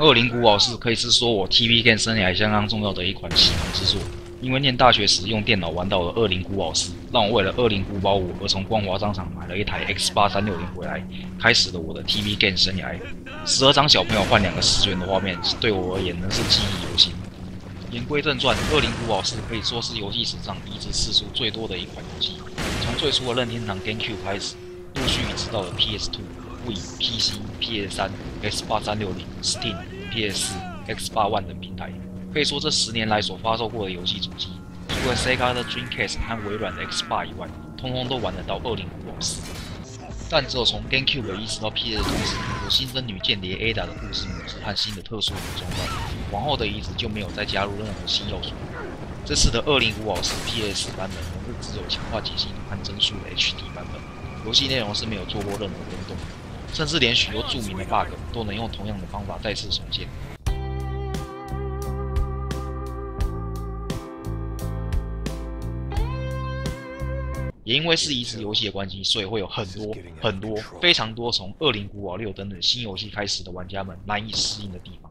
恶灵古堡是可以是说我 TV Game 生涯相当重要的一款启蒙之作，因为念大学时用电脑玩到了恶灵古堡4，让我为了恶灵古堡5而从光华商场买了一台 X830回来，开始了我的 TV Game 生涯。12张小朋友换2个10元的画面，对我而言仍是记忆犹新。言归正传，恶灵古堡4可以说是游戏史上移植次数最多的一款游戏，从最初的任天堂 GameCube 开始，陆续移植到了 PS2。 PC、PS3、Xbox 360、Steam、PS4、Xbox One 等平台，可以说这10年来所发售过的游戏主机，除了 SEGA 的 Dreamcast 和微软的 Xbox 以外，通通都玩得到恶灵古堡4。但只有从 GameCube 移植到 PS 的同时，有新增女间谍 Ada 的故事模式和新的特殊武装外，往后的移植就没有再加入任何新要素。这次的恶灵古堡4 PS 版本仍是只有强化解析度和帧数的 HD 版本，游戏内容是没有做过任何变动。 甚至连许多著名的 bug 都能用同样的方法再次重建。也因为是移植游戏的关系，所以会有非常多从恶灵古堡6等等新游戏开始的玩家们难以适应的地方。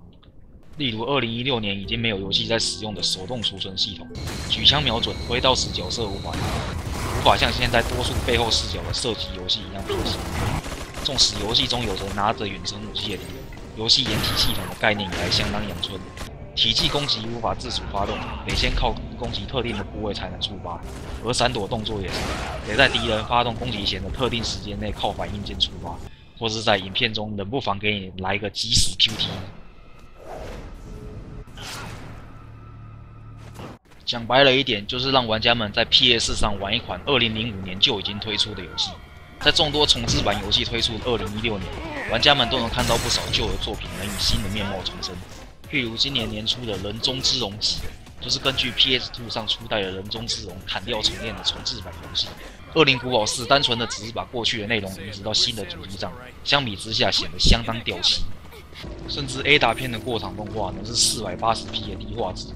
例如，2016年已经没有游戏在使用的手动储存系统，举枪瞄准、挥刀时角色无法像现在多数背后视角的射击游戏一样平实。 纵使游戏中有着拿着远程武器的敌人，游戏掩体系统的概念也还相当阳春。体系攻击无法自主发动，得先靠攻击特定的部位才能触发，而闪躲动作也是得在敌人发动攻击前的特定时间内靠反应键触发，或是在影片中冷不防给你来个即时 QT。讲白了一点，就是让玩家们在 PS 上玩一款2005年就已经推出的游戏。 在众多重制版游戏推出的2016年，玩家们都能看到不少旧的作品能以新的面貌重生。譬如今年年初的《人中之龙》，就是根据 PS2 上初代的《人中之龙》砍掉重练的重制版游戏。恶灵古堡4单纯的只是把过去的内容移植到新的主机上，相比之下显得相当掉漆。甚至 Ada 片的过场动画能是480p 的低画质，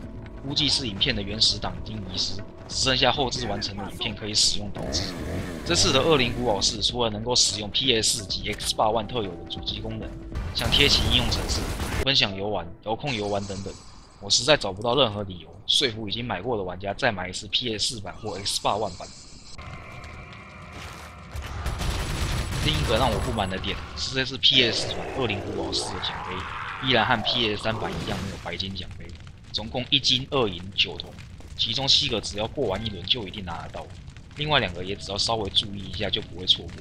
估计是影片的原始档已经遗失。 只剩下后置完成的影片可以使用导致。这次的恶灵古堡4除了能够使用 PS4及 Xbox One 特有的主机功能，像贴起应用程式、分享游玩、遥控游玩等等，我实在找不到任何理由说服已经买过的玩家再买一次 PS4 版或 Xbox One 版。另一个让我不满的点是，这次 PS4 版恶灵古堡4的奖杯依然和 PS3 版一样没有白金奖杯，总共1金2银9铜。 其中7个只要过完一轮就一定拿得到，另外2个也只要稍微注意一下就不会错过。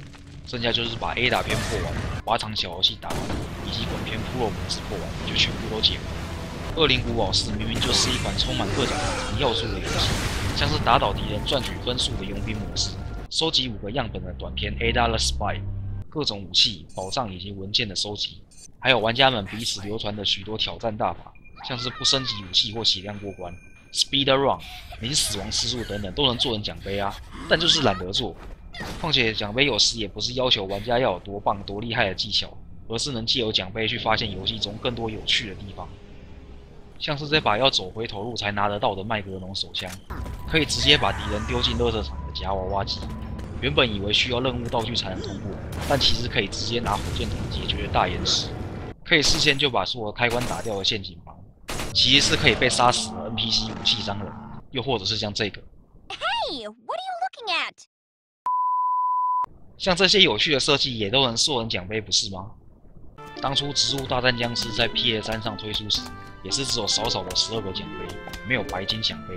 剩下就是把 Ada 篇破完、8场小游戏打完，以及本篇Pro模式破完，就全部都解完。恶灵古堡4明明就是一款充满各种打击要素的游戏，像是打倒敌人赚取分数的佣兵模式，收集5个样本的短篇 Ada the Spy， 各种武器、宝藏以及文件的收集，还有玩家们彼此流传的许多挑战大法，像是不升级武器或血量过关。 Speed Run、零死亡次数等等都能做成奖杯啊，但就是懒得做。况且奖杯有时也不是要求玩家要有多棒、多厉害的技巧，而是能借由奖杯去发现游戏中更多有趣的地方。像是这把要走回头路才拿得到的麦格农手枪，可以直接把敌人丢进垃圾场的夹娃娃机。原本以为需要任务道具才能通过，但其实可以直接拿火箭筒解决的大岩石，可以事先就把所有开关打掉的陷阱房。 其实是可以被杀死的 NPC 武器商人，又或者是像这个。Hey, what are you looking at？ 像这些有趣的设计也都能送人奖杯，不是吗？当初《植物大战僵尸》在 PS3 上推出时，也是只有少少的12个奖杯，没有白金奖杯。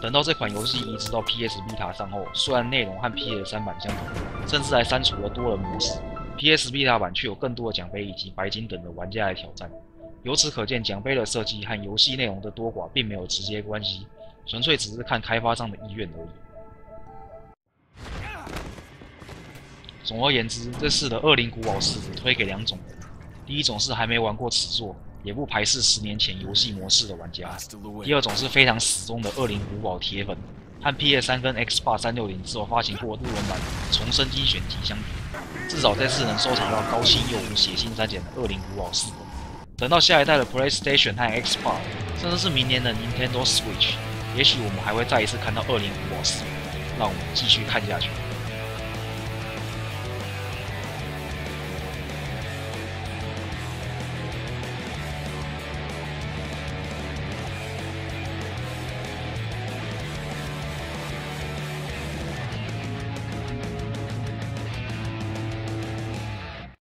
等到这款游戏移植到 PS Vita 上后，虽然内容和 PS3 版相同，甚至还删除了多人模式 ，PS Vita 版却有更多的奖杯以及白金等的玩家来挑战。 由此可见，奖杯的设计和游戏内容的多寡并没有直接关系，纯粹只是看开发商的意愿而已。总而言之，这次的恶灵古堡4只推给2种人：第一种是还没玩过此作，也不排斥10年前游戏模式的玩家；第2种是非常死忠的恶灵古堡铁粉，和 PS3 跟 Xbox 360只有发行过日文版重生精选集相比，至少这次能收藏到高清又无血腥删减的恶灵古堡4。 等到下一代的 PlayStation 和 Xbox， 甚至是明年的 Nintendo Switch， 也许我们还会再一次看到恶灵古堡4，让我们继续看下去。